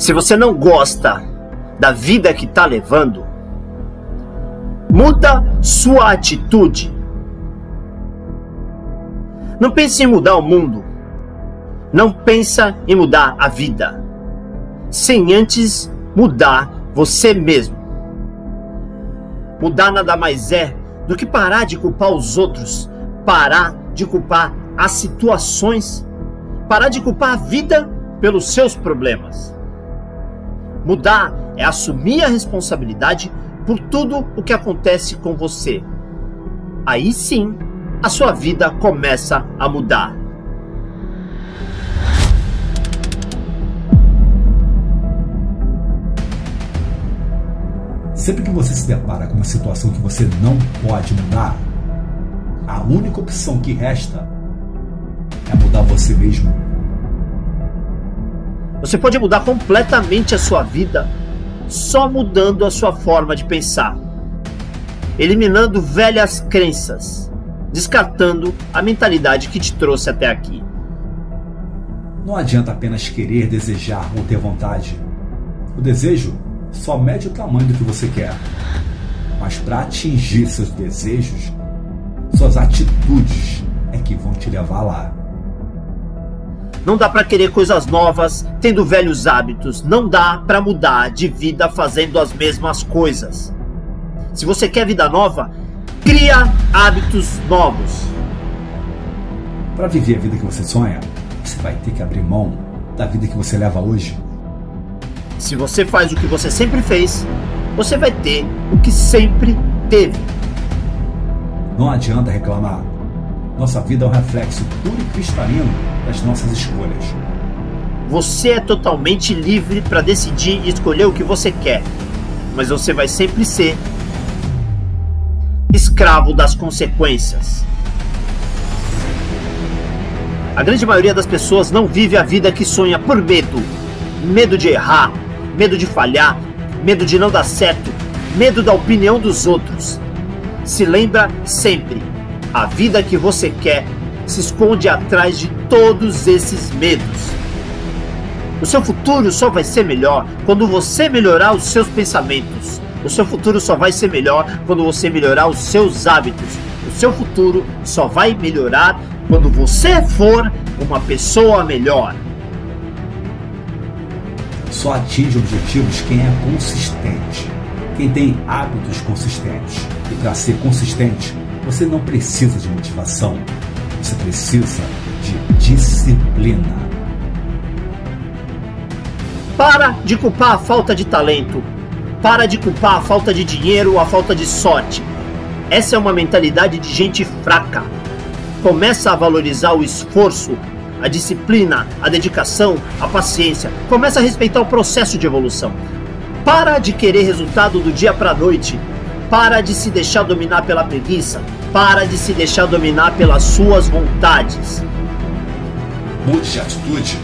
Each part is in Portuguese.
Se você não gosta da vida que está levando, muda sua atitude. Não pense em mudar o mundo. Não pensa em mudar a vida, sem antes mudar você mesmo. Mudar nada mais é do que parar de culpar os outros, parar de culpar as situações, parar de culpar a vida pelos seus problemas. Mudar é assumir a responsabilidade por tudo o que acontece com você. Aí sim, a sua vida começa a mudar. Sempre que você se depara com uma situação que você não pode mudar, a única opção que resta é mudar você mesmo. Você pode mudar completamente a sua vida só mudando a sua forma de pensar, eliminando velhas crenças, descartando a mentalidade que te trouxe até aqui. Não adianta apenas querer, desejar ou ter vontade. O desejo só mede o tamanho do que você quer. Mas para atingir seus desejos, suas atitudes é que vão te levar lá. Não dá para querer coisas novas tendo velhos hábitos. Não dá para mudar de vida fazendo as mesmas coisas. Se você quer vida nova, cria hábitos novos. Para viver a vida que você sonha, você vai ter que abrir mão da vida que você leva hoje. Se você faz o que você sempre fez, você vai ter o que sempre teve. Não adianta reclamar. Nossa vida é um reflexo puro e cristalino das nossas escolhas. Você é totalmente livre para decidir e escolher o que você quer, mas você vai sempre ser escravo das consequências. A grande maioria das pessoas não vive a vida que sonha por medo. Medo de errar. Medo de falhar, medo de não dar certo, medo da opinião dos outros. Se lembra sempre, a vida que você quer se esconde atrás de todos esses medos. O seu futuro só vai ser melhor quando você melhorar os seus pensamentos. O seu futuro só vai ser melhor quando você melhorar os seus hábitos. O seu futuro só vai melhorar quando você for uma pessoa melhor. Só atinge objetivos quem é consistente, quem tem hábitos consistentes. E para ser consistente, você não precisa de motivação, você precisa de disciplina. Para de culpar a falta de talento, para de culpar a falta de dinheiro ou a falta de sorte. Essa é uma mentalidade de gente fraca. Começa a valorizar o esforço, a disciplina, a dedicação, a paciência. Começa a respeitar o processo de evolução. Para de querer resultado do dia para a noite. Para de se deixar dominar pela preguiça. Para de se deixar dominar pelas suas vontades. Muda de atitude,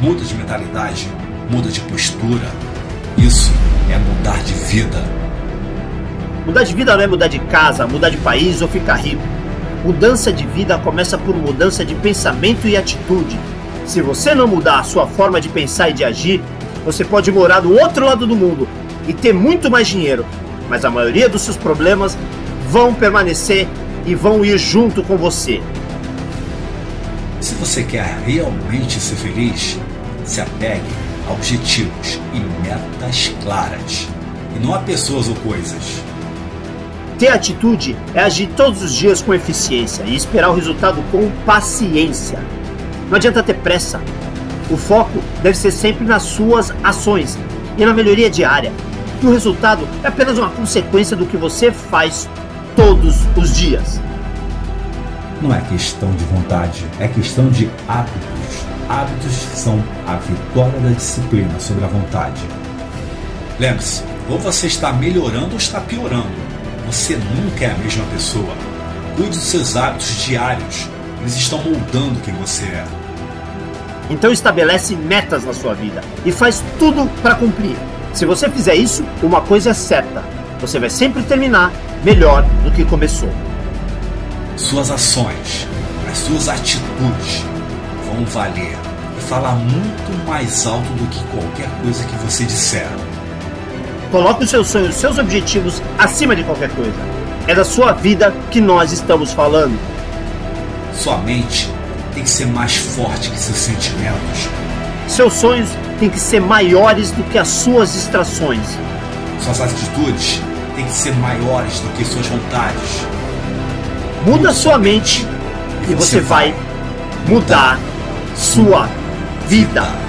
muda de mentalidade, muda de postura. Isso é mudar de vida. Mudar de vida não é mudar de casa, mudar de país ou ficar rico. Mudança de vida começa por mudança de pensamento e atitude. Se você não mudar a sua forma de pensar e de agir, você pode morar do outro lado do mundo e ter muito mais dinheiro, mas a maioria dos seus problemas vão permanecer e vão ir junto com você. Se você quer realmente ser feliz, se apegue a objetivos e metas claras, e não a pessoas ou coisas. Ter atitude é agir todos os dias com eficiência e esperar o resultado com paciência. Não adianta ter pressa. O foco deve ser sempre nas suas ações e na melhoria diária. E o resultado é apenas uma consequência do que você faz todos os dias. Não é questão de vontade, é questão de hábitos. Hábitos são a vitória da disciplina sobre a vontade. Lembre-se, ou você está melhorando ou está piorando. Você nunca é a mesma pessoa. Cuide dos seus hábitos diários. Eles estão moldando quem você é. Então estabelece metas na sua vida e faz tudo para cumprir. Se você fizer isso, uma coisa é certa. Você vai sempre terminar melhor do que começou. Suas ações, as suas atitudes vão valer falar muito mais alto do que qualquer coisa que você disser. Coloque os seus sonhos, seus objetivos acima de qualquer coisa. É da sua vida que nós estamos falando. Sua mente tem que ser mais forte que seus sentimentos. Seus sonhos têm que ser maiores do que as suas distrações. Suas atitudes têm que ser maiores do que suas vontades. Muda sua mente e você vai mudar sua vida.